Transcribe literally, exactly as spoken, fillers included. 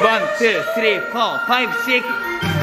one, two, three, four, five, six.